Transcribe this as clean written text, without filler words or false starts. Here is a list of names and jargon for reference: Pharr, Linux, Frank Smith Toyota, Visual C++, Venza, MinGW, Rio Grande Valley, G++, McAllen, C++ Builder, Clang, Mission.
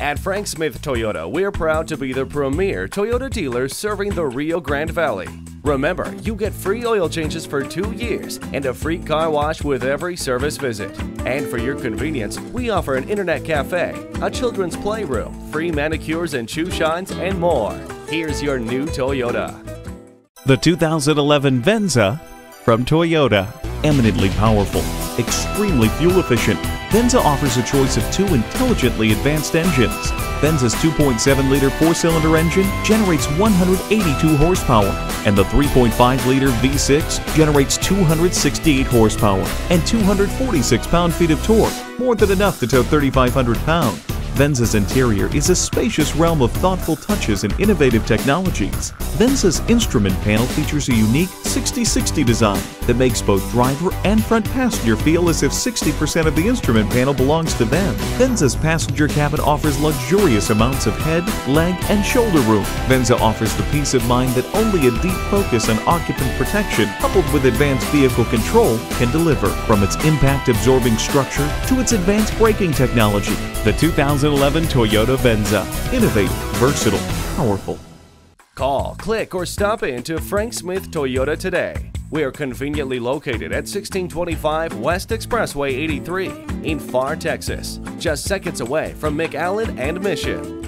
At Frank Smith Toyota, we're proud to be the premier Toyota dealer serving the Rio Grande Valley. Remember, you get free oil changes for 2 years and a free car wash with every service visit. And for your convenience, we offer an internet cafe, a children's playroom, free manicures and shoe shines, and more. Here's your new Toyota. The 2011 Venza from Toyota. Eminently powerful, extremely fuel efficient, Venza offers a choice of two intelligently advanced engines. Venza's 2.7-liter four-cylinder engine generates 182 horsepower, and the 3.5-liter V6 generates 268 horsepower and 246 pound-feet of torque, more than enough to tow 3,500 pounds. Venza's interior is a spacious realm of thoughtful touches and innovative technologies. Venza's instrument panel features a unique 60/60 design that makes both driver and front passenger feel as if 60% of the instrument panel belongs to them. Venza's passenger cabin offers luxurious amounts of head, leg, and shoulder room. Venza offers the peace of mind that only a deep focus on occupant protection coupled with advanced vehicle control can deliver. From its impact-absorbing structure to its advanced braking technology, the 2011 Toyota Venza. Innovative, versatile, powerful. Call, click, or stop in to Frank Smith Toyota today. We are conveniently located at 1625 West Expressway 83 in Pharr, Texas, just seconds away from McAllen and Mission.